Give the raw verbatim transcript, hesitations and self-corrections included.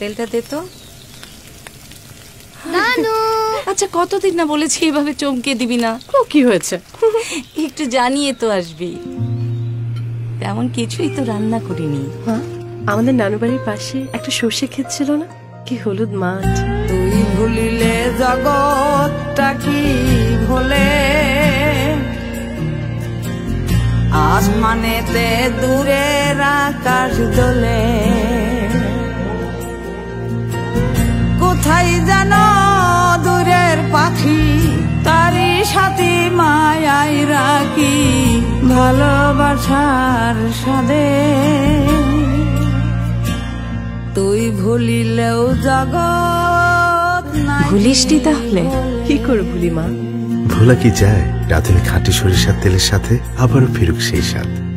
তেলটা দে তো। নানু আচ্ছা কতদিন না বলেছি এভাবে চমকে দিবি না। ও কি হয়েছে একটু জানিয়ে তো আসবি। তেমন কিছুই তো রান্না করিনি। হ্যাঁ আমাদের নানু বাড়ির পাশে একটা সর্ষে ক্ষেত ছিল না, কি হলুদ মাঠ। তুই ভুলিলে জগৎটা কি ভোলে, আসমানেতে দূরের আকাশ দোলে। কোথায় জানো দূরের পাখি তারি সাথে মায়াই রাখি ভালোবাসার সাদে। তুই ভুলিলেও জগৎ ভুলিসটি তাহলে কি করে ভুলি মা? ভোলা কি যায় রাধের খাঁটি সরিষার তেলের সাথে আবার ফিরুক সেই সাথে।